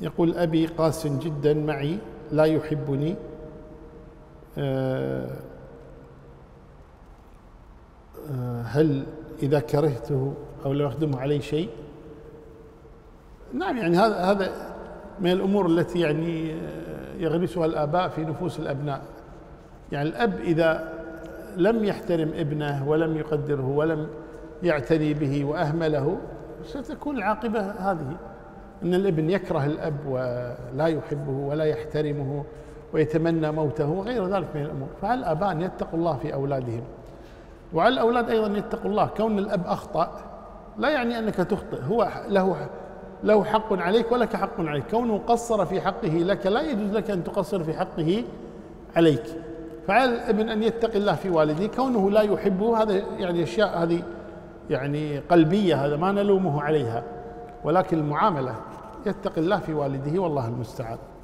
يقول أبي قاس جدا معي لا يحبني، هل إذا كرهته أو لو أخدمه علي شيء؟ نعم، يعني هذا من الأمور التي يعني يغرسها الآباء في نفوس الأبناء. يعني الأب إذا لم يحترم ابنه ولم يقدره ولم يعتني به وأهمله ستكون العاقبة هذه، أن الابن يكره الأب ولا يحبه ولا يحترمه ويتمنى موته وغير ذلك من الأمور. فعلى الآباء أن يتقوا الله في أولادهم، وعلى الأولاد أيضا أن يتقوا الله. كون الأب أخطأ لا يعني أنك تخطئ، هو له حق عليك ولك حق عليك، كونه قصر في حقه لك لا يجوز لك أن تقصر في حقه عليك. فعلى الابن أن يتقي الله في والده. كونه لا يحبه هذا يعني أشياء هذه يعني قلبية، هذا ما نلومه عليها، ولكن المعاملة يتقي الله في والده والله المستعان.